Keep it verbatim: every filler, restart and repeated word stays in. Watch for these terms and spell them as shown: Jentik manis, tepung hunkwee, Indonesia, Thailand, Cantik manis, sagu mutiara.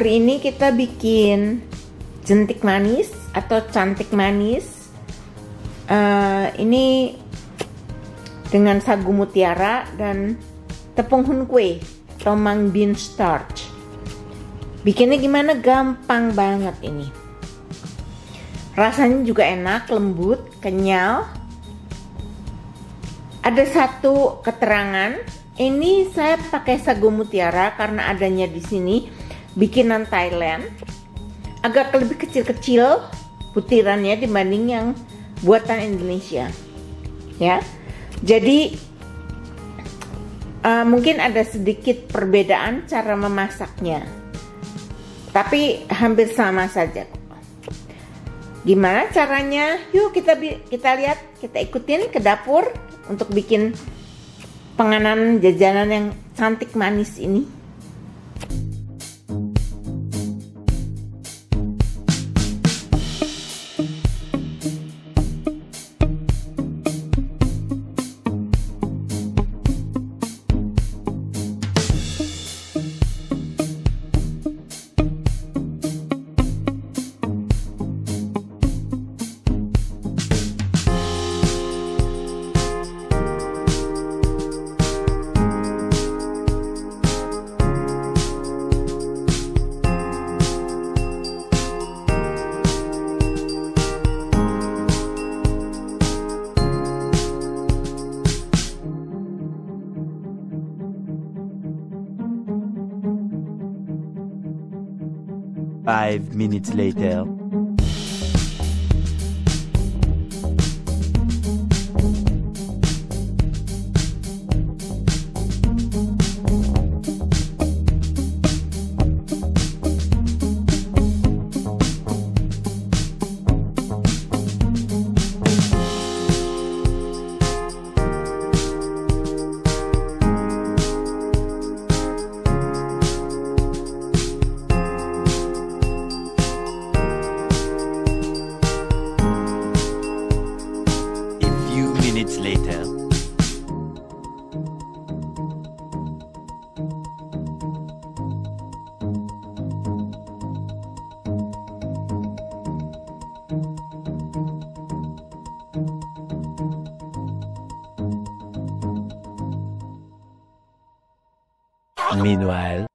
Hari ini kita bikin jentik manis atau cantik manis. Uh, ini dengan sagu mutiara dan tepung hunkwe atau mung bean starch. Bikinnya gimana? Gampang banget ini. Rasanya juga enak, lembut, kenyal. Ada satu keterangan, ini saya pakai sagu mutiara karena adanya di sini bikinan Thailand. Agak lebih kecil-kecil butirannya dibanding yang buatan Indonesia. Ya. Jadi uh, mungkin ada sedikit perbedaan cara memasaknya. Tapi hampir sama saja. Gimana caranya? Yuk kita kita lihat, kita ikutin ke dapur untuk bikin penganan jajanan yang cantik manis ini. Five minutes later. Later. Meanwhile.